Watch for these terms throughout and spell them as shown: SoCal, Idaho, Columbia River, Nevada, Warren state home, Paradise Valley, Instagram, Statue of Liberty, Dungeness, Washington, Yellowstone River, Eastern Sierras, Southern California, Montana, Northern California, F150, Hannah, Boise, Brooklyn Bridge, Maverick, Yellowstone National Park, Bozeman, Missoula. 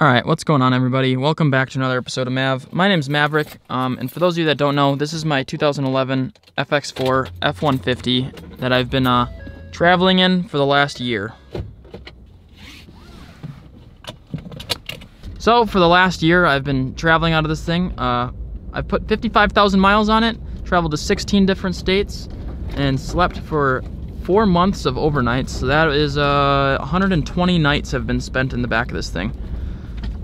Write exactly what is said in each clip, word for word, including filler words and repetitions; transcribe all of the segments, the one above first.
All right, what's going on, everybody? Welcome back to another episode of Mav. My name's Maverick, um, and for those of you that don't know, this is my two thousand eleven F X four F one fifty that I've been uh, traveling in for the last year. So for the last year, I've been traveling out of this thing. Uh, I've put fifty-five thousand miles on it, traveled to sixteen different states, and slept for four months of overnights. So that is uh, one hundred twenty nights have been spent in the back of this thing.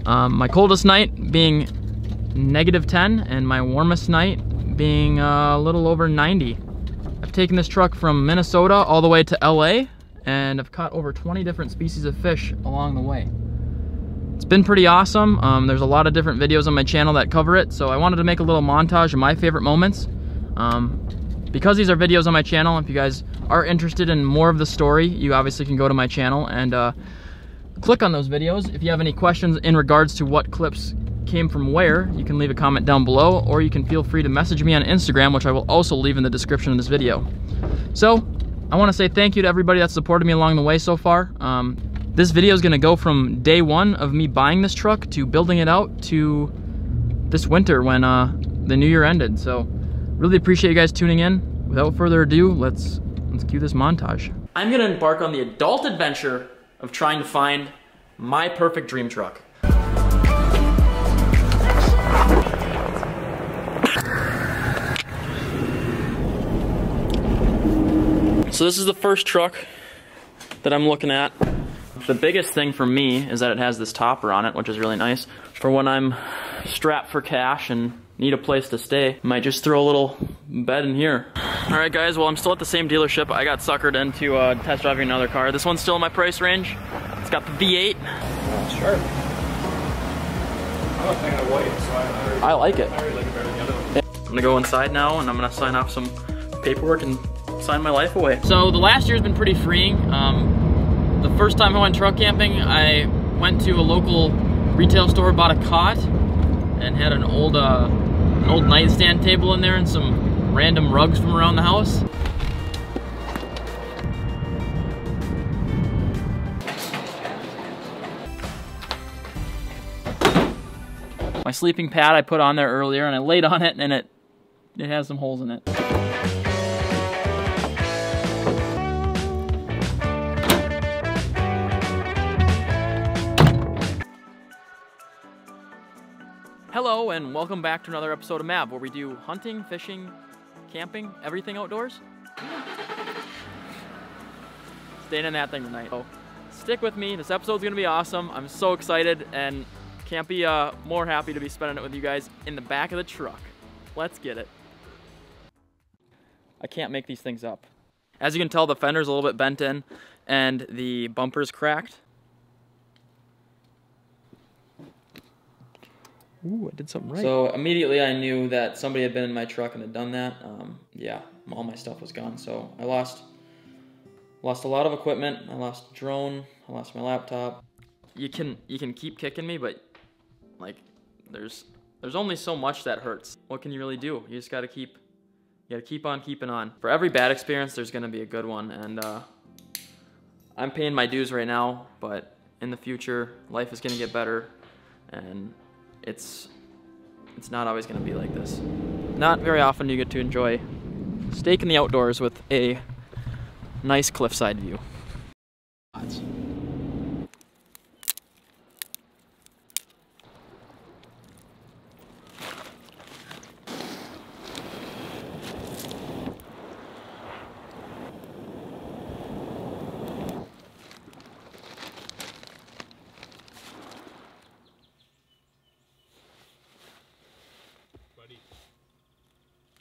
Um, my coldest night being negative ten and my warmest night being uh, a little over ninety. I've taken this truck from Minnesota all the way to L A, and I've caught over twenty different species of fish along the way. It's been pretty awesome. Um, there's a lot of different videos on my channel that cover it, so I wanted to make a little montage of my favorite moments. Um, because these are videos on my channel, if you guys are interested in more of the story, you obviously can go to my channel and uh, click on those videos. If you have any questions in regards to what clips came from where, you can leave a comment down below, or you can feel free to message me on Instagram, which I will also leave in the description of this video. So I want to say thank you to everybody that's supported me along the way so far. Um, this video is going to go from day one of me buying this truck to building it out to this winter when uh, the new year ended. So really appreciate you guys tuning in. Without further ado, let's let's cue this montage. I'm going to embark on the adult adventure of trying to find my perfect dream truck. So this is the first truck that I'm looking at. The biggest thing for me is that it has this topper on it, which is really nice for when I'm strapped for cash and need a place to stay. Might just throw a little bed in here. All right, guys, well, I'm still at the same dealership. I got suckered into uh, test driving another car. This one's still in my price range. It's got the V eight. Sure. I'm not thinking of white, so I, already, I like it. I already like it better than the other one. I'm gonna go inside now, and I'm gonna sign off some paperwork and sign my life away. So the last year's been pretty freeing. Um, the first time I went truck camping, I went to a local retail store, bought a cot, and had an old, uh, an old nightstand table in there and some random rugs from around the house. My sleeping pad I put on there earlier, and I laid on it, and it it has some holes in it. Hello and welcome back to another episode of Mav, where we do hunting, fishing, camping, everything outdoors. Staying in that thing tonight. So stick with me, this episode's gonna be awesome. I'm so excited and can't be uh, more happy to be spending it with you guys in the back of the truck. Let's get it. I can't make these things up. As you can tell, the fender's a little bit bent in and the bumper's cracked. Ooh, I did something right. So immediately I knew that somebody had been in my truck and had done that. Um, yeah, all my stuff was gone. So I lost, lost a lot of equipment. I lost a drone. I lost my laptop. You can you can keep kicking me, but like there's there's only so much that hurts. What can you really do? You just gotta keep you gotta keep on keeping on. For every bad experience, there's gonna be a good one, and uh, I'm paying my dues right now. But in the future, life is gonna get better, and It's, it's not always gonna be like this. Not very often you get to enjoy steak in the outdoors with a nice cliffside view.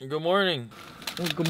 Good morning. Oh, good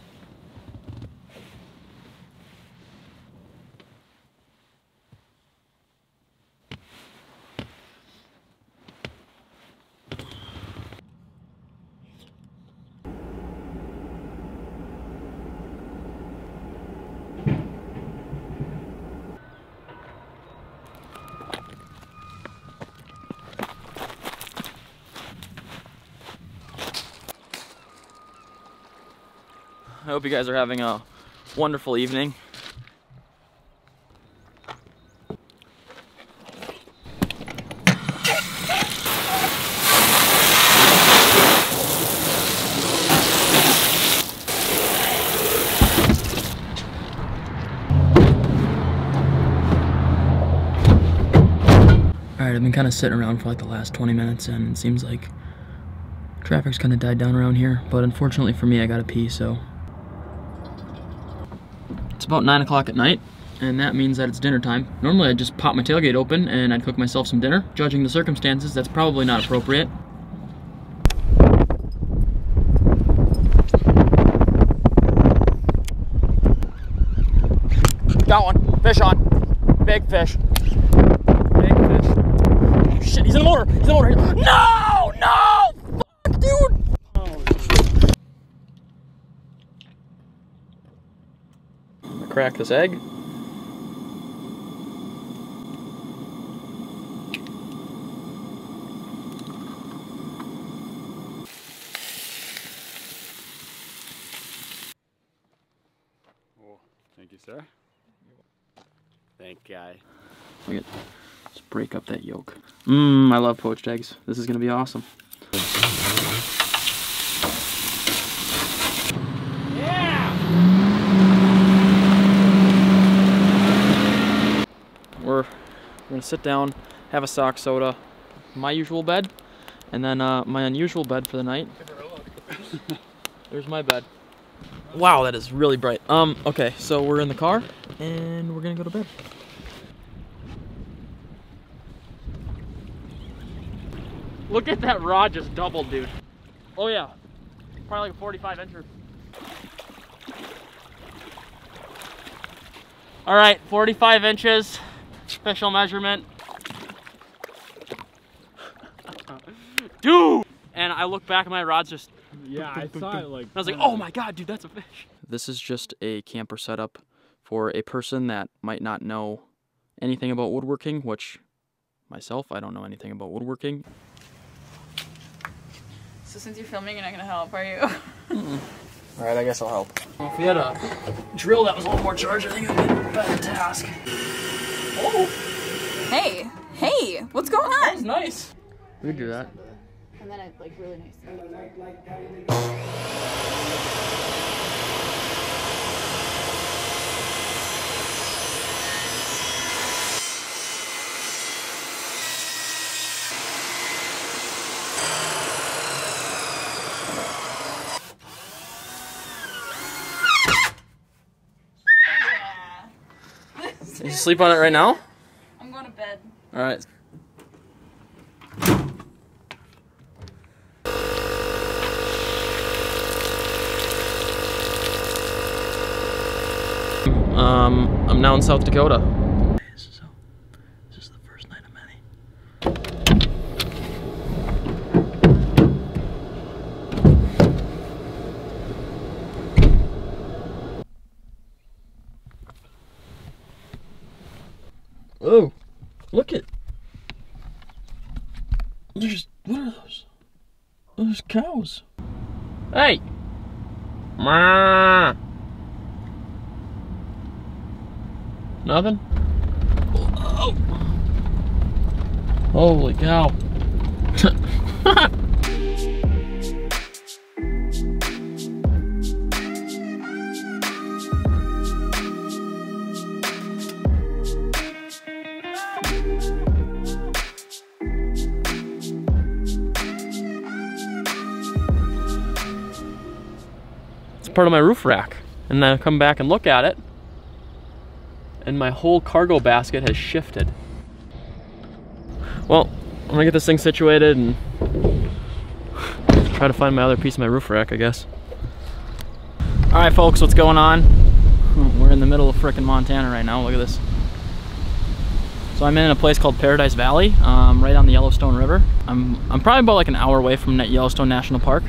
I hope you guys are having a wonderful evening. Alright, I've been kind of sitting around for like the last twenty minutes and it seems like traffic's kind of died down around here, but unfortunately for me I gotta pee, so. It's about nine o'clock at night, and that means that it's dinner time. Normally I'd just pop my tailgate open and I'd cook myself some dinner. Judging the circumstances, that's probably not appropriate. Got one, fish on, big fish. Shit, he's in the motor! He's in the motor! No! No! Fuck, dude! Oh, shit. I'm gonna crack this egg. Oh, thank you, sir. Thank God. Look at that. Let's break up that yolk. Mmm, I love poached eggs. This is gonna be awesome. Yeah! We're, we're gonna sit down, have a sock soda, my usual bed, and then uh, my unusual bed for the night. There's my bed. Wow, that is really bright. Um, okay, so we're in the car, and we're gonna go to bed. Look at that rod just doubled, dude. Oh yeah, probably like a forty-five incher. All right, forty-five inches, special measurement. Dude! And I look back at my rods just. Yeah, I saw it like. I was like, oh my God, dude, that's a fish. This is just a camper setup for a person that might not know anything about woodworking, which myself, I don't know anything about woodworking. So since you're filming, you're not gonna help, are you? Mm-mm. All right, I guess I'll help. Well, if we had a drill that was a little more charged, I think it would be a better task. Oh! Hey, hey, what's going on? That was nice. We could do that. And then I'd like really nice. Did you sleep on it right now? I'm going to bed. All right. Um, I'm now in South Dakota. So, this is the first night of many. Oh, look at. There's, what are those? Those cows. Hey. Meh. Nothing? Oh. Holy cow. It's part of my roof rack. And then I come back and look at it. And my whole cargo basket has shifted. Well, I'm gonna get this thing situated and try to find my other piece of my roof rack, I guess. All right, folks, what's going on? We're in the middle of frickin' Montana right now, look at this. So I'm in a place called Paradise Valley, um, right on the Yellowstone River. I'm, I'm probably about like an hour away from Yellowstone National Park.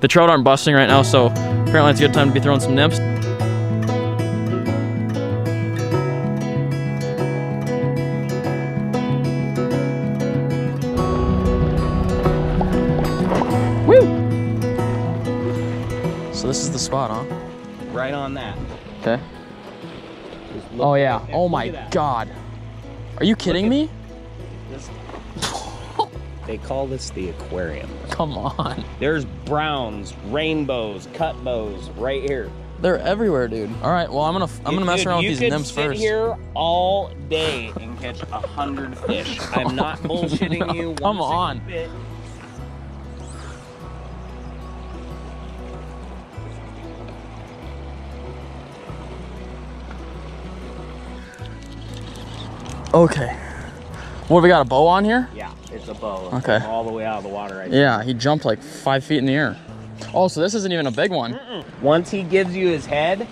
The trout aren't busting right now, so apparently it's a good time to be throwing some nymphs. So this is the spot, huh? Right on that. Okay. Oh yeah. Right oh my God. Are you kidding me? This. They call this the aquarium. Come on. There's browns, rainbows, cut bows right here. They're everywhere, dude. All right. Well, I'm gonna I'm gonna dude, mess around dude, with these nymphs first. You could sit here all day and catch a hundred fish. I'm not bullshitting no, you. Come on. Bit. Okay. What, we got a bow on here? Yeah, it's a bow. It's okay. All the way out of the water right Yeah, there. He jumped like five feet in the air. Oh, so this isn't even a big one. Mm-mm. Once he gives you his head,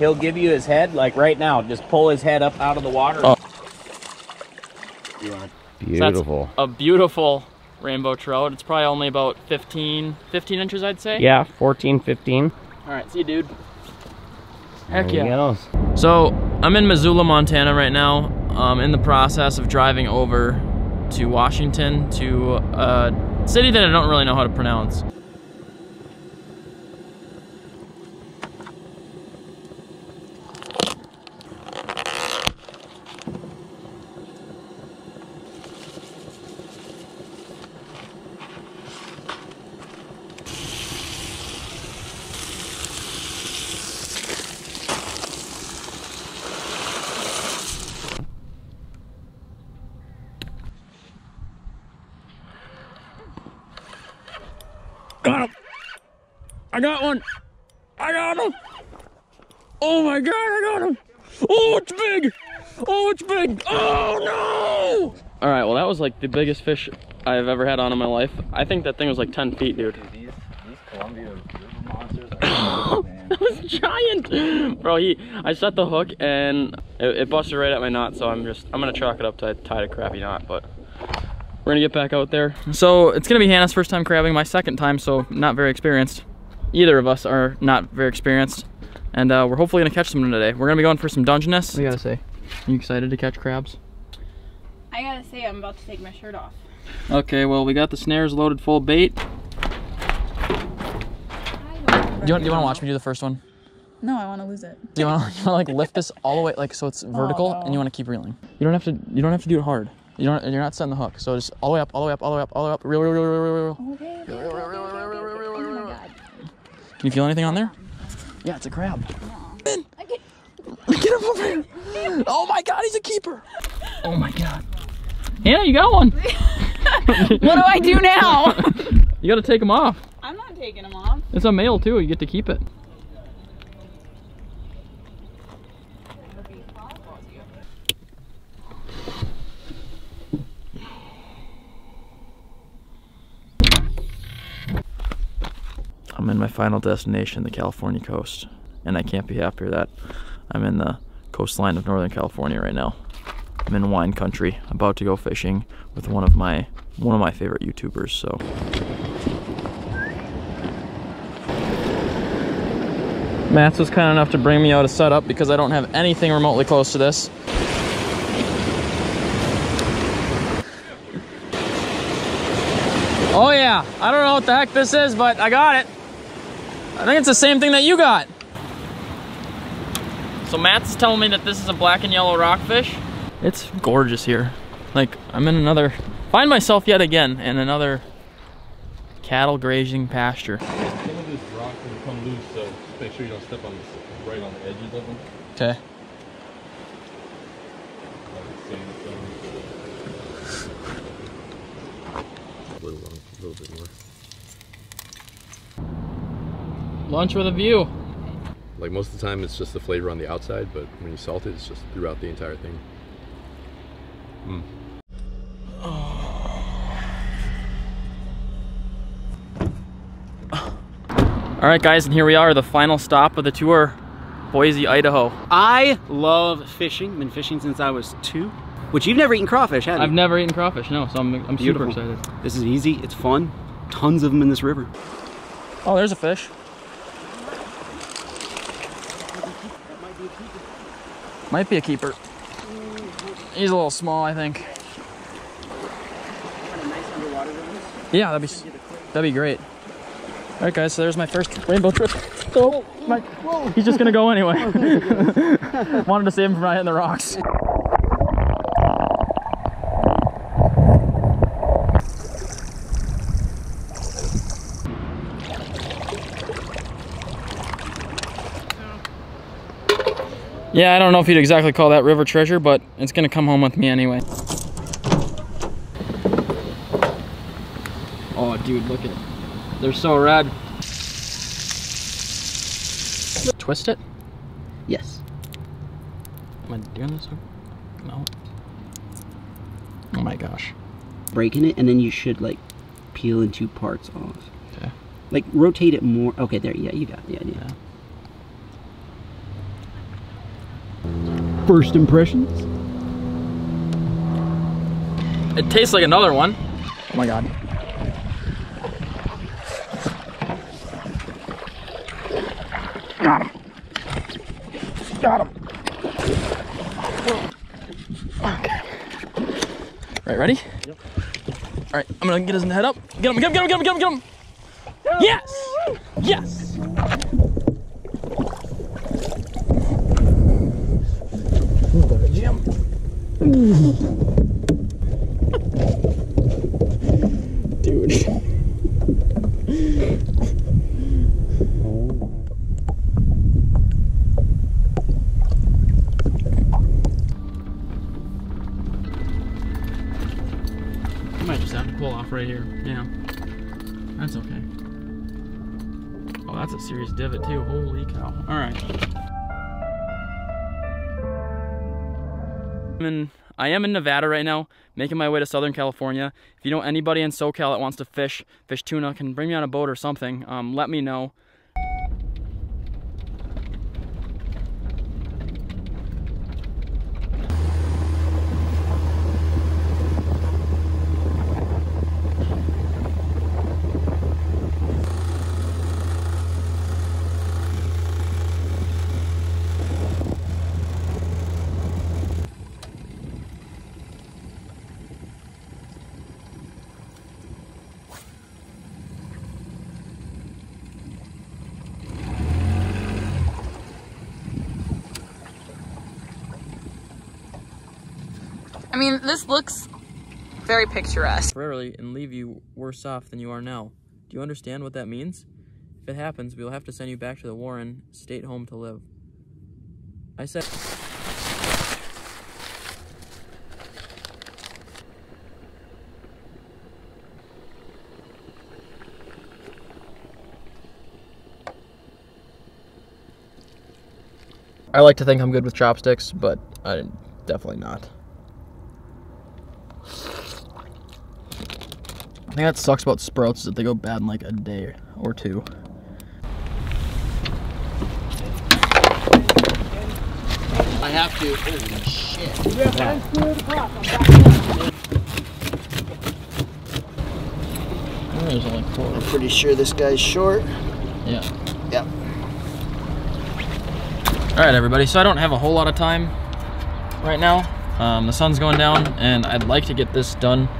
he'll give you his head, like right now. Just pull his head up out of the water. Oh. Beautiful. So a beautiful rainbow trout. It's probably only about fifteen, fifteen inches, I'd say. Yeah, fourteen, fifteen. All right, see you, dude. Heck there yeah. He so I'm in Missoula, Montana right now. I'm um, in the process of driving over to Washington, to a city that I don't really know how to pronounce. Got him! I got one! I got him! Oh my God, I got him! Oh, it's big! Oh, it's big! Oh no! All right, well that was like the biggest fish I've ever had on in my life. I think that thing was like ten feet, dude. Dude, these, these Columbia River monsters are crazy, man. That was giant! Bro, he, I set the hook and it, it busted right at my knot, so I'm just, I'm gonna chalk it up to I tied a crappy knot, but. We're gonna get back out there. So it's gonna be Hannah's first time crabbing, my second time, so not very experienced. Either of us are not very experienced. And uh, we're hopefully gonna catch some today. We're gonna be going for some Dungeness. What do you gotta say? Are you excited to catch crabs? I gotta say, I'm about to take my shirt off. Okay, well we got the snares loaded full of bait. Do you want, do you wanna watch me do the first one? No, I want to lose it. Do you wanna, you wanna like lift this all the way, like so it's vertical, oh, no. And you wanna keep reeling. You don't have to, you don't have to do it hard. You don't, you're not setting the hook, so just all the way up, all the way up, all the way up, all the way up, reel, reel, reel, reel, reel, reel. Okay, okay, okay, okay, okay, okay. Oh my God. Can you feel anything on there? Yeah, it's a crab. No. I get... Get him over here. Oh my God, he's a keeper. Oh my God. Hannah, you got one. What do I do now? You gotta take him off. I'm not taking him off. It's a male too, you get to keep it. I'm in my final destination, the California coast, and I can't be happier that I'm in the coastline of Northern California right now. I'm in wine country, about to go fishing with one of my one of my favorite YouTubers. So. Matt's was kind enough to bring me out a setup because I don't have anything remotely close to this. Oh yeah, I don't know what the heck this is, but I got it. I think it's the same thing that you got. So Matt's telling me that this is a black and yellow rockfish. It's gorgeous here. Like, I'm in another, find myself yet again in another cattle grazing pasture. Some of these rocks will come loose, so just make sure you don't step on this, right on the edges of them. Okay. A little bit more. Lunch with a view. Like most of the time it's just the flavor on the outside, but when you salt it, it's just throughout the entire thing. Mm. Oh. All right guys, and here we are, the final stop of the tour, Boise, Idaho. I love fishing, been fishing since I was two. Which you've never eaten crawfish, have you? I've never eaten crawfish, no, so I'm, I'm super excited. This is easy, it's fun. Tons of them in this river. Oh, there's a fish. Might be a keeper. He's a little small, I think. Yeah, that'd be, that'd be great. All right guys, so there's my first rainbow trip. Oh, my, he's just gonna go anyway. Wanted to save him from not hitting the rocks. Yeah, I don't know if you'd exactly call that river treasure, but it's gonna come home with me anyway. Oh, dude, look at it. They're so rad. Twist it? Yes. Am I doing this? No. Oh my gosh. Breaking it, and then you should like peel in two parts off. Okay. Like rotate it more. Okay, there. Yeah, you got the idea. Yeah. First impressions? It tastes like another one. Oh my God. Got him. Got him. Okay. Right, ready? Yep. All right, I'm gonna get his head up. Get him, get him, get him, get him, get him. Yes! Yes! Dude. I might just have to pull off right here. Yeah. That's okay. Oh, that's a serious divot too. Holy cow. Alright. In, I am in Nevada right now, making my way to Southern California. If you know anybody in SoCal that wants to fish, fish tuna, can bring me on a boat or something, um, let me know. I mean, this looks very picturesque. Rarely and leave you worse off than you are now. Do you understand what that means? If it happens, we'll have to send you back to the Warren state home to live. I said... I like to think I'm good with chopsticks, but I'm definitely not. I think that sucks about sprouts is that they go bad in like a day or two. I have to. Holy shit. Yeah. Oh, there's only four. I'm pretty sure this guy's short. Yeah. Yep. All right, everybody. So I don't have a whole lot of time right now. Um, the sun's going down, and I'd like to get this done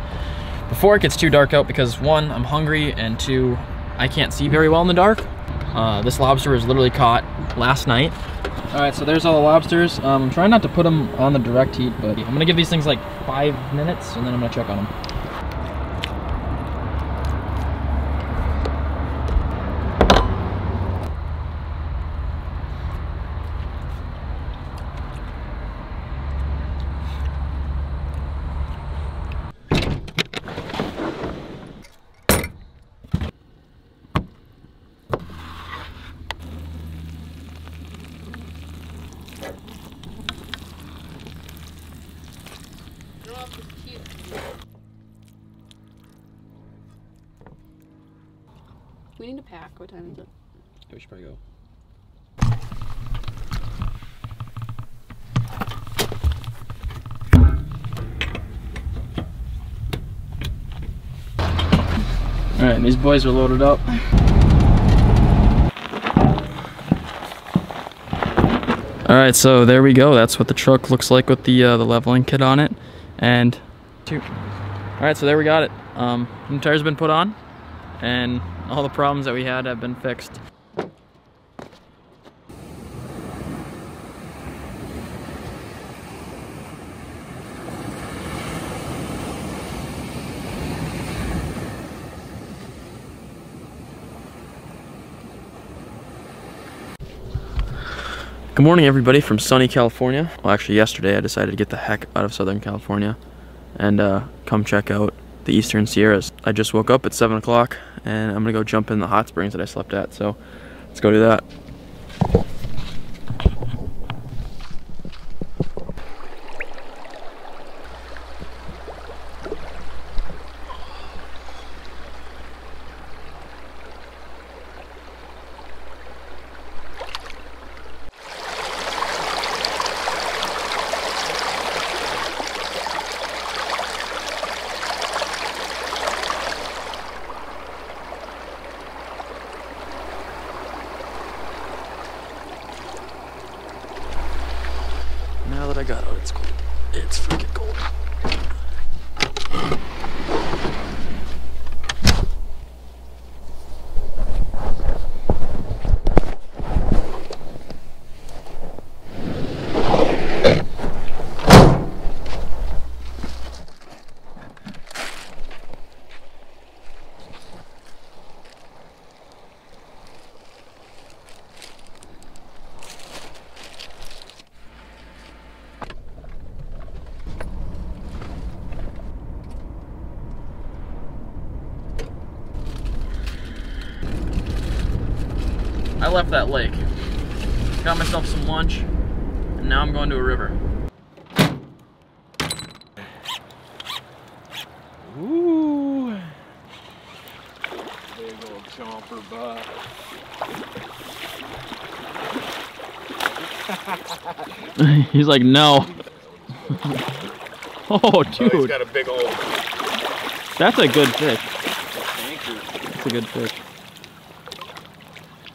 before it gets too dark out, because one, I'm hungry, and two, I can't see very well in the dark. Uh, this lobster was literally caught last night. All right, so there's all the lobsters. Um, I'm trying not to put them on the direct heat, but I'm gonna give these things like five minutes, and then I'm gonna check on them. We need to pack. What time is it? We should probably go. All right, and these boys are loaded up. All right, so there we go. That's what the truck looks like with the uh, the leveling kit on it. And two. All right, so there we got it. Um, new tire's been put on, and all the problems that we had have been fixed. Good morning, everybody, from sunny California. Well, actually, yesterday I decided to get the heck out of Southern California and uh, come check out the Eastern Sierras. I just woke up at seven o'clock and I'm gonna go jump in the hot springs that I slept at, so let's go do that. Now that I got out, it's cold. It's freaking cold. I left that lake, got myself some lunch, and now I'm going to a river. Ooh. Big old chomper butt. He's like, no. Oh, dude. Oh, he's got a big old... That's a good fish. Thank you. That's a good fish.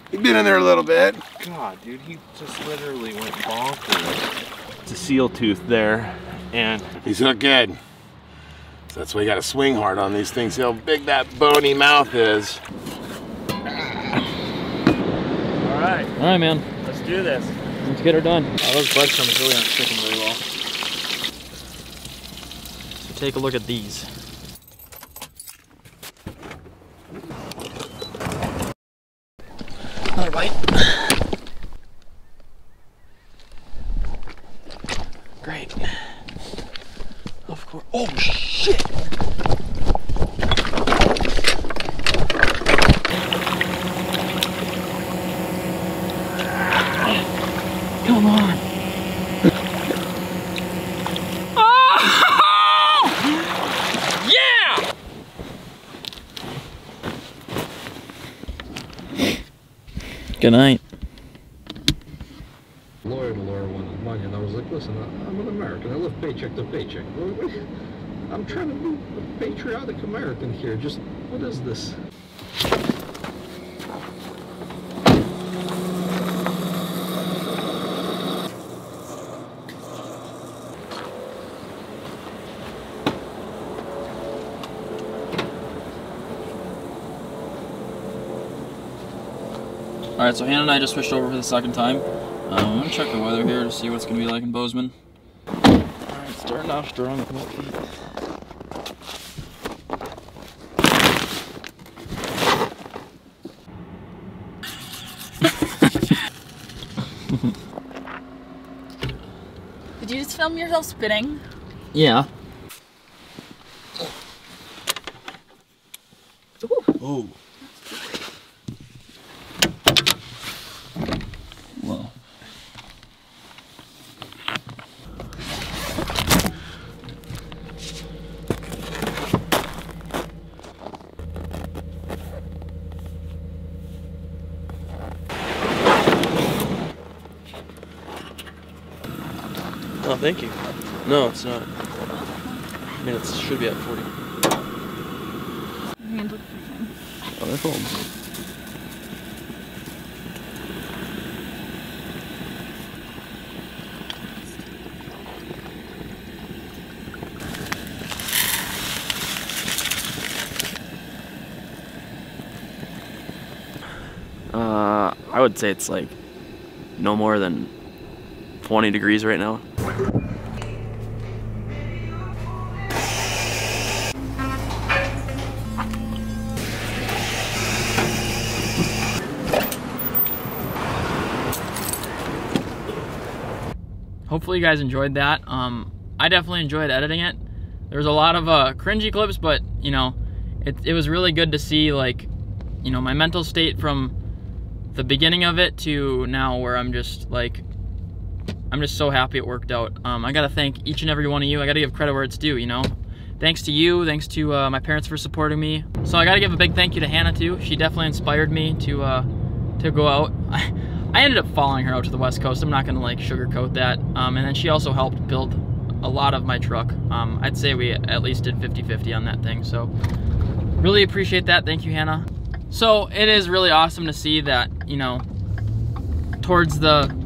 He's been in there a little bit. God, dude, he just literally went bonkers. It's a seal tooth there, and he's not good. So that's why you gotta swing hard on these things. See how big that bony mouth is. All right. All right, man. Let's do this. Let's get her done. Oh, those bugs on the really aren't sticking very well. So take a look at these. Great. Of course. Oh shit! Come on! Oh! Yeah! Good night. Listen, I'm an American. I live paycheck to paycheck. I'm trying to be a patriotic American here. Just, what is this? All right, so Hannah and I just switched over for the second time. Um, I'm gonna check the weather here to see what's gonna be like in Bozeman. Alright, starting off strong with my feet. Did you just film yourself spinning? Yeah. Ooh. Oh. Oh, thank you. No, it's not. I mean, it should be at forty. Your hand looks fine. Oh, they're cold. Uh, I would say it's like no more than twenty degrees right now. Hopefully you guys enjoyed that. Um, I definitely enjoyed editing it. There was a lot of uh, cringy clips, but you know, it, it was really good to see like, you know, my mental state from the beginning of it to now, where I'm just like, I'm just so happy it worked out. Um, I gotta thank each and every one of you. I gotta give credit where it's due, you know? Thanks to you, thanks to uh, my parents for supporting me. So I gotta give a big thank you to Hannah too. She definitely inspired me to uh, to go out. I, I ended up following her out to the West Coast. I'm not gonna like sugarcoat that. Um, and then she also helped build a lot of my truck. Um, I'd say we at least did fifty fifty on that thing. So really appreciate that, thank you, Hannah. So it is really awesome to see that, you know, towards the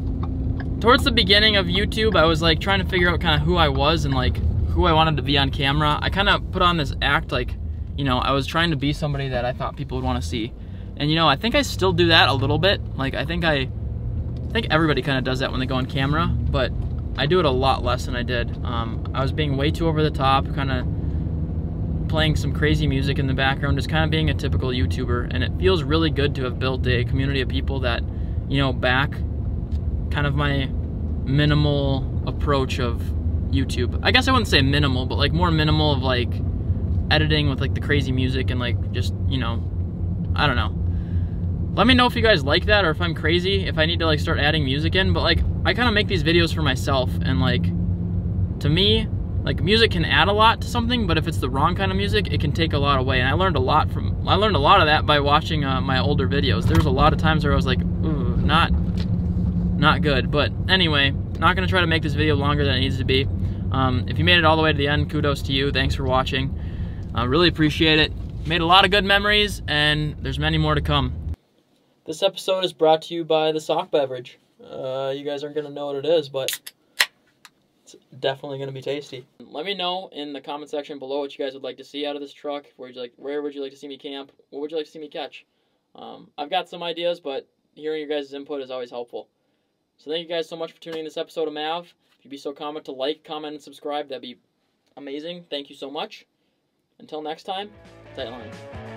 Towards the beginning of YouTube, I was like trying to figure out kind of who I was and like who I wanted to be on camera. I kind of put on this act like, you know, I was trying to be somebody that I thought people would want to see. And you know, I think I still do that a little bit. Like I think I, I think everybody kind of does that when they go on camera, but I do it a lot less than I did. Um, I was being way too over the top, kind of playing some crazy music in the background, just kind of being a typical YouTuber. And it feels really good to have built a community of people that, you know, back kind of my minimal approach of YouTube. I guess I wouldn't say minimal, but like more minimal of like editing with like the crazy music and like just, you know, I don't know. Let me know if you guys like that or if I'm crazy, if I need to like start adding music in, but like I kind of make these videos for myself, and like to me, like music can add a lot to something, but if it's the wrong kind of music, it can take a lot away. And I learned a lot from, I learned a lot of that by watching uh, my older videos. There was a lot of times where I was like, ooh, not Not good, but anyway, not gonna try to make this video longer than it needs to be. Um, if you made it all the way to the end, kudos to you. Thanks for watching. I uh, really appreciate it. Made a lot of good memories, and there's many more to come. This episode is brought to you by the sock beverage. Uh, you guys aren't gonna know what it is, but it's definitely gonna be tasty. Let me know in the comment section below what you guys would like to see out of this truck. Where would you like, where would you like to see me camp? What would you like to see me catch? Um, I've got some ideas, but hearing your guys' input is always helpful. So thank you guys so much for tuning in this episode of Mav. If you'd be so kind to like, comment, and subscribe, that'd be amazing. Thank you so much. Until next time, tight line.